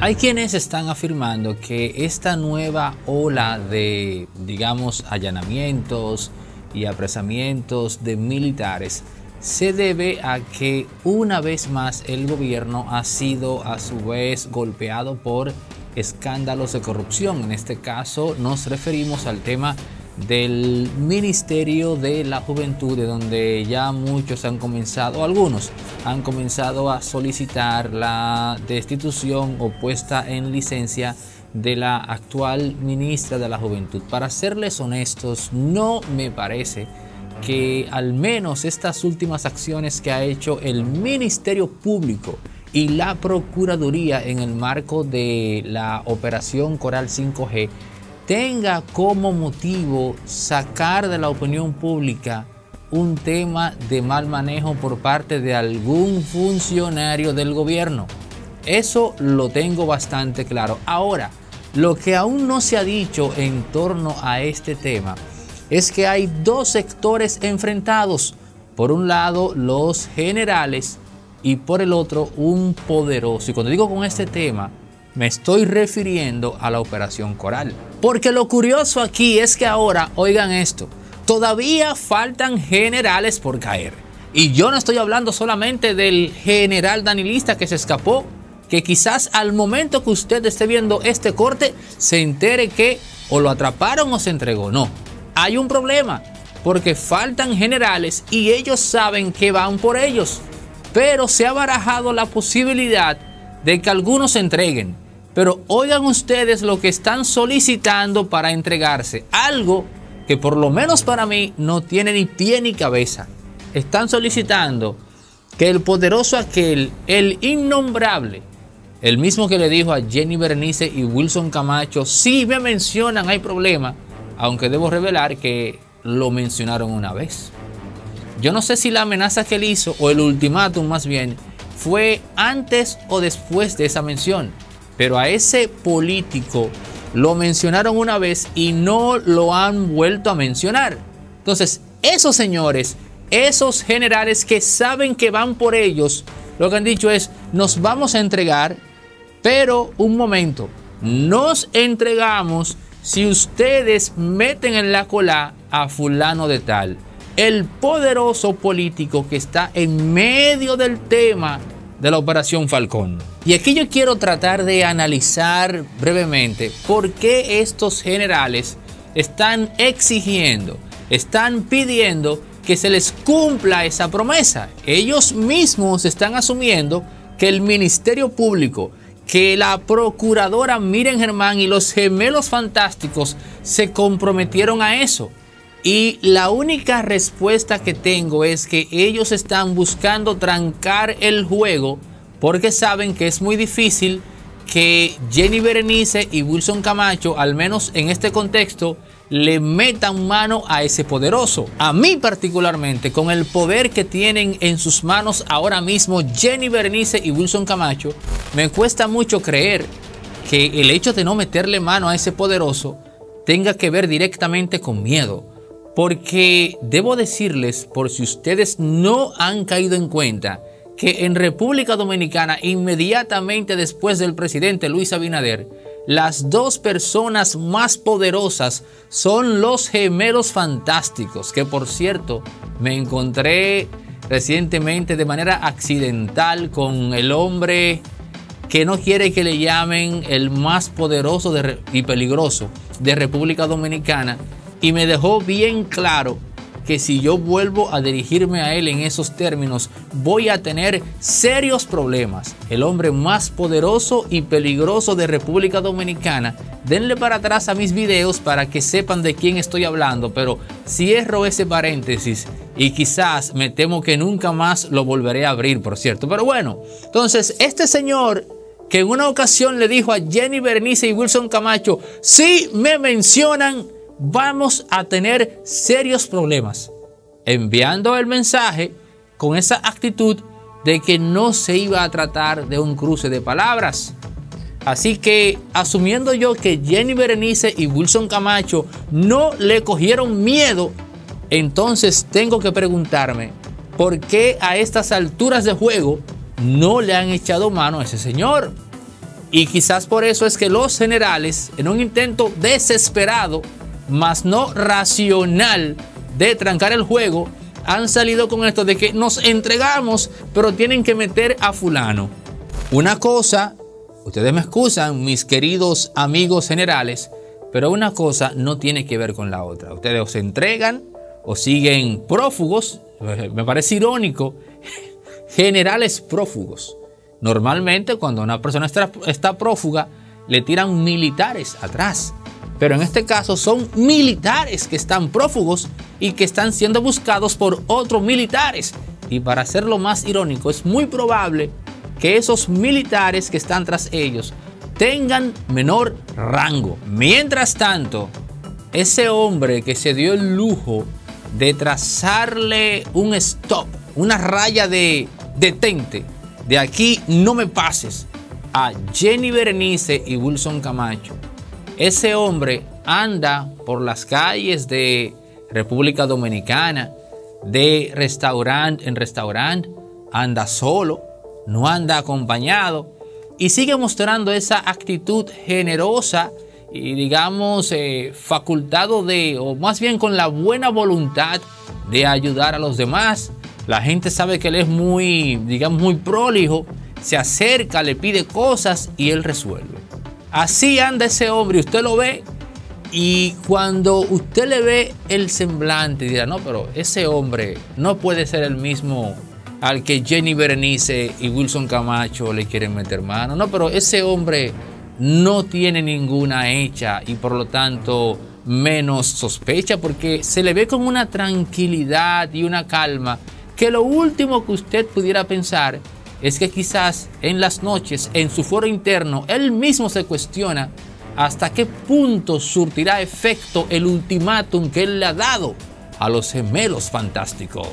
Hay quienes están afirmando que esta nueva ola de, digamos, allanamientos y apresamientos de militares se debe a que una vez más el gobierno ha sido a su vez golpeado por escándalos de corrupción. En este caso nos referimos al tema del Ministerio de la Juventud, de donde ya muchos han comenzado, algunos han comenzado a solicitar la destitución o puesta en licencia de la actual ministra de la Juventud. Para serles honestos, no me parece que al menos estas últimas acciones que ha hecho el Ministerio Público y la Procuraduría en el marco de la Operación Coral 5G tenga como motivo sacar de la opinión pública un tema de mal manejo por parte de algún funcionario del gobierno. Eso lo tengo bastante claro. Ahora, lo que aún no se ha dicho en torno a este tema es que hay dos sectores enfrentados. Por un lado, los generales, y por el otro, un poderoso. Y cuando digo con este tema, me estoy refiriendo a la Operación Coral. Porque lo curioso aquí es que ahora, oigan esto, todavía faltan generales por caer. Y yo no estoy hablando solamente del general danilista que se escapó, que quizás al momento que usted esté viendo este corte se entere que o lo atraparon o se entregó. No, hay un problema, porque faltan generales y ellos saben que van por ellos. Pero se ha barajado la posibilidad de que algunos se entreguen. Pero oigan ustedes lo que están solicitando para entregarse. Algo que por lo menos para mí no tiene ni pie ni cabeza. Están solicitando que el poderoso aquel, el innombrable, el mismo que le dijo a Yeni Berenice y Wilson Camacho, si me mencionan hay problema, aunque debo revelar que lo mencionaron una vez. Yo no sé si la amenaza que él hizo, o el ultimátum más bien, fue antes o después de esa mención. Pero a ese político lo mencionaron una vez y no lo han vuelto a mencionar. Entonces, esos señores, esos generales que saben que van por ellos, lo que han dicho es, nos vamos a entregar, pero un momento, nos entregamos si ustedes meten en la cola a fulano de tal. El poderoso político que está en medio del tema de la Operación Falcón. Y aquí yo quiero tratar de analizar brevemente por qué estos generales están exigiendo, están pidiendo que se les cumpla esa promesa. Ellos mismos están asumiendo que el Ministerio Público, que la procuradora Miriam Germán y los gemelos fantásticos se comprometieron a eso. Y la única respuesta que tengo es que ellos están buscando trancar el juego porque saben que es muy difícil que Yeni Berenice y Wilson Camacho, al menos en este contexto, le metan mano a ese poderoso. A mí particularmente, con el poder que tienen en sus manos ahora mismo Yeni Berenice y Wilson Camacho, me cuesta mucho creer que el hecho de no meterle mano a ese poderoso tenga que ver directamente con miedo. Porque debo decirles, por si ustedes no han caído en cuenta, que en República Dominicana, inmediatamente después del presidente Luis Abinader, las dos personas más poderosas son los gemelos fantásticos, que por cierto, me encontré recientemente de manera accidental con el hombre que no quiere que le llamen el más poderoso y peligroso de República Dominicana, y me dejó bien claro que si yo vuelvo a dirigirme a él en esos términos, voy a tener serios problemas. El hombre más poderoso y peligroso de República Dominicana. Denle para atrás a mis videos para que sepan de quién estoy hablando, pero cierro ese paréntesis y quizás me temo que nunca más lo volveré a abrir, por cierto. Pero bueno, entonces este señor que en una ocasión le dijo a Yeni Berenice y Wilson Camacho, si me mencionan, vamos a tener serios problemas, enviando el mensaje con esa actitud de que no se iba a tratar de un cruce de palabras. Así que asumiendo yo que Yeni Berenice y Wilson Camacho no le cogieron miedo, entonces tengo que preguntarme por qué a estas alturas de juego no le han echado mano a ese señor. Y quizás por eso es que los generales, en un intento desesperado, mas no racional, de trancar el juego, han salido con esto de que nos entregamos, pero tienen que meter a fulano. Una cosa, ustedes me excusan, mis queridos amigos generales, pero una cosa no tiene que ver con la otra. Ustedes o se entregan o siguen prófugos. Me parece irónico, generales prófugos. Normalmente cuando una persona está prófuga le tiran militares atrás, pero en este caso son militares que están prófugos y que están siendo buscados por otros militares. Y para hacerlo más irónico, es muy probable que esos militares que están tras ellos tengan menor rango. Mientras tanto, ese hombre que se dio el lujo de trazarle un stop, una raya de detente, de aquí no me pases, a Yeni Berenice y Wilson Camacho, ese hombre anda por las calles de República Dominicana, de restaurante en restaurante, anda solo, no anda acompañado, y sigue mostrando esa actitud generosa y, digamos, facultado de, o más bien con la buena voluntad de ayudar a los demás. La gente sabe que él es muy, digamos, muy prolijo, se acerca, le pide cosas y él resuelve. Así anda ese hombre, usted lo ve, y cuando usted le ve el semblante, dirá, no, pero ese hombre no puede ser el mismo al que Yeni Berenice y Wilson Camacho le quieren meter mano. No, pero ese hombre no tiene ninguna hecha y por lo tanto menos sospecha, porque se le ve con una tranquilidad y una calma que lo último que usted pudiera pensar es que quizás en las noches, en su foro interno, él mismo se cuestiona hasta qué punto surtirá efecto el ultimátum que él le ha dado a los gemelos fantásticos.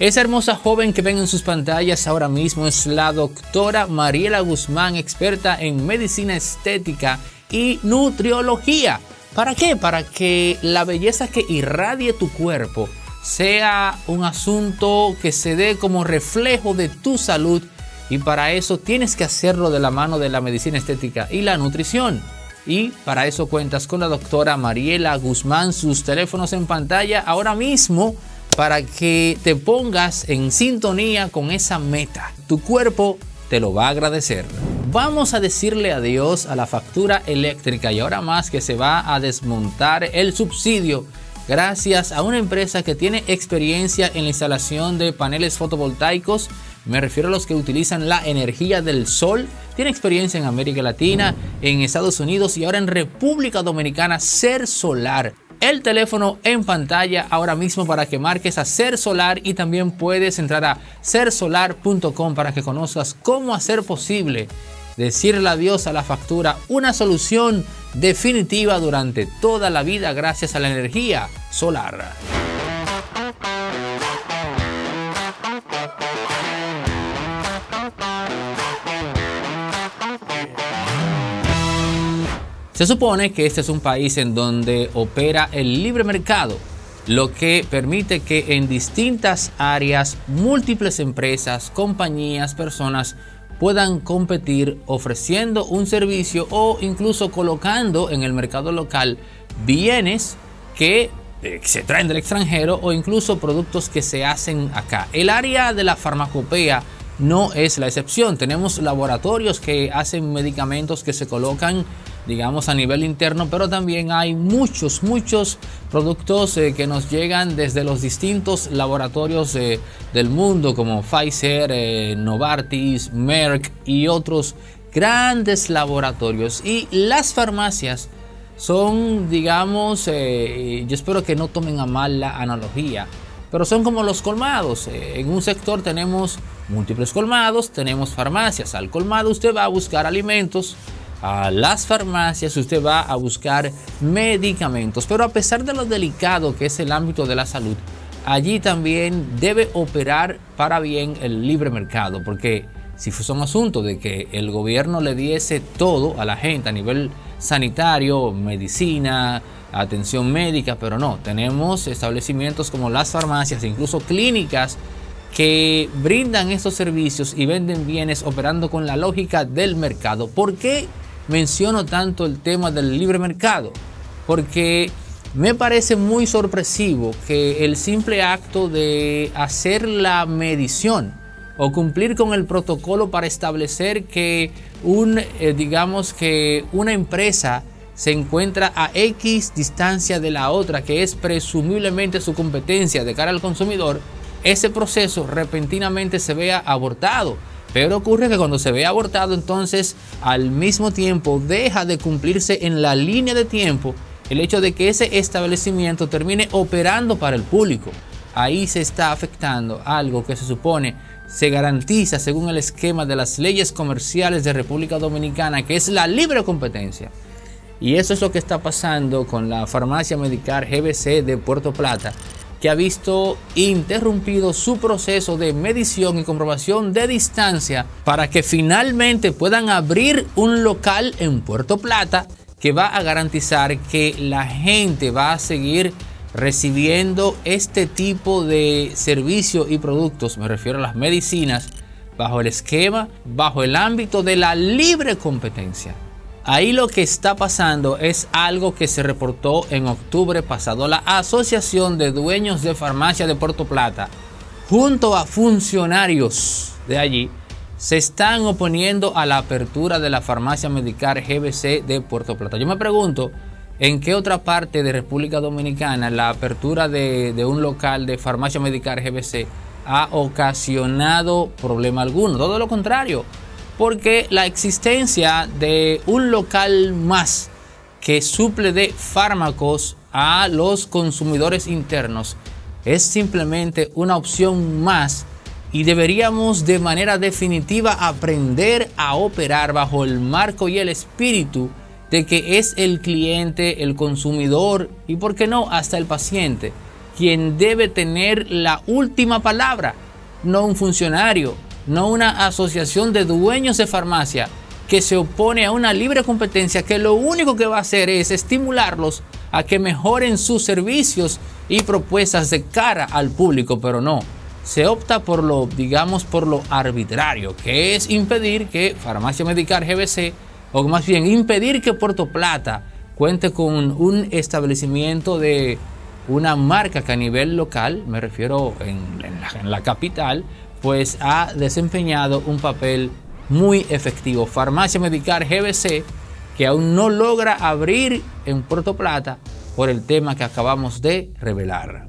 Esa hermosa joven que ven en sus pantallas ahora mismo es la doctora Mariela Guzmán, experta en medicina estética y nutriología. ¿Para qué? Para que la belleza que irradie tu cuerpo sea un asunto que se dé como reflejo de tu salud, y para eso tienes que hacerlo de la mano de la medicina estética y la nutrición. Y para eso cuentas con la doctora Mariela Guzmán, sus teléfonos en pantalla ahora mismo, para que te pongas en sintonía con esa meta. Tu cuerpo te lo va a agradecer. Vamos a decirle adiós a la factura eléctrica, y ahora más que se va a desmontar el subsidio gracias a una empresa que tiene experiencia en la instalación de paneles fotovoltaicos. Me refiero a los que utilizan la energía del sol. Tiene experiencia en América Latina, en Estados Unidos y ahora en República Dominicana, Ser Solar. El teléfono en pantalla ahora mismo para que marques a Ser Solar, y también puedes entrar a sersolar.com para que conozcas cómo hacer posible decirle adiós a la factura, una solución definitiva durante toda la vida gracias a la energía solar. Se supone que este es un país en donde opera el libre mercado, lo que permite que en distintas áreas múltiples empresas, compañías, personas puedan competir ofreciendo un servicio o incluso colocando en el mercado local bienes que se traen del extranjero o incluso productos que se hacen acá. El área de la farmacopea no es la excepción. Tenemos laboratorios que hacen medicamentos que se colocan, digamos, a nivel interno, pero también hay muchos productos que nos llegan desde los distintos laboratorios del mundo, como Pfizer, Novartis, Merck y otros grandes laboratorios. Y las farmacias son, digamos, yo espero que no tomen a mal la analogía, pero son como los colmados. En un sector tenemos múltiples colmados, tenemos farmacias. Al colmado usted va a buscar alimentos, a las farmacias usted va a buscar medicamentos. Pero a pesar de lo delicado que es el ámbito de la salud, allí también debe operar para bien el libre mercado, porque si fuese un asunto de que el gobierno le diese todo a la gente a nivel sanitario, medicina, atención médica, pero no, tenemos establecimientos como las farmacias, incluso clínicas, que brindan estos servicios y venden bienes operando con la lógica del mercado. ¿Por qué menciono tanto el tema del libre mercado? Porque me parece muy sorpresivo que el simple acto de hacer la medición o cumplir con el protocolo para establecer que una empresa se encuentra a X distancia de la otra, que es presumiblemente su competencia de cara al consumidor, ese proceso repentinamente se vea abortado. Pero ocurre que cuando se ve abortado, entonces al mismo tiempo deja de cumplirse en la línea de tiempo el hecho de que ese establecimiento termine operando para el público. Ahí se está afectando algo que se supone se garantiza según el esquema de las leyes comerciales de República Dominicana, que es la libre competencia. Y eso es lo que está pasando con la farmacia Medicar GBC de Puerto Plata, que ha visto interrumpido su proceso de medición y comprobación de distancia para que finalmente puedan abrir un local en Puerto Plata que va a garantizar que la gente va a seguir recibiendo este tipo de servicios y productos, me refiero a las medicinas, bajo el esquema, bajo el ámbito de la libre competencia. Ahí lo que está pasando es algo que se reportó en octubre pasado. La Asociación de Dueños de Farmacia de Puerto Plata, junto a funcionarios de allí, se están oponiendo a la apertura de la farmacia Medicar GBC de Puerto Plata. Yo me pregunto, ¿en qué otra parte de República Dominicana la apertura de un local de farmacia Medicar GBC ha ocasionado problema alguno? Todo lo contrario. Porque la existencia de un local más que suple de fármacos a los consumidores internos es simplemente una opción más y deberíamos de manera definitiva aprender a operar bajo el marco y el espíritu de que es el cliente, el consumidor y, por qué no, hasta el paciente quien debe tener la última palabra, no un funcionario, no una asociación de dueños de farmacia que se opone a una libre competencia que lo único que va a hacer es estimularlos a que mejoren sus servicios y propuestas de cara al público. Pero no, se opta por lo, digamos, por lo arbitrario, que es impedir que farmacia Medicar GBC, o más bien impedir que Puerto Plata cuente con un establecimiento de una marca que a nivel local, me refiero en la capital, pues ha desempeñado un papel muy efectivo. Farmacia Medicar GBC, que aún no logra abrir en Puerto Plata por el tema que acabamos de revelar.